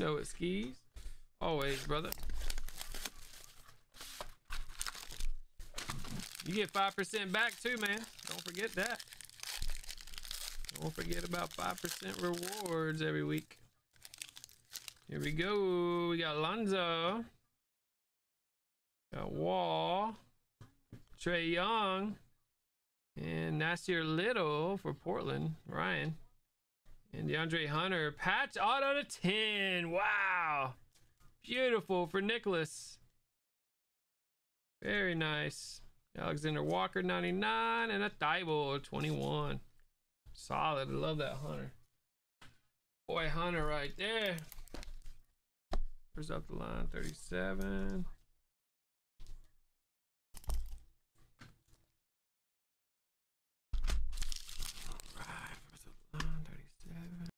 know it skis. Always, brother. You get 5% back too, man. Don't forget that. Don't forget about 5% rewards every week. Here we go. We got Lonzo. Got Wall. Trae Young. And Nasir Little for Portland. Ryan. And DeAndre Hunter. Patch auto to 10. Wow. Beautiful for Nicholas. Very nice. Alexander Walker, 99. And a Thibault, 21. Solid. I love that Hunter. Boy, Hunter right there. Where's up the line? 37.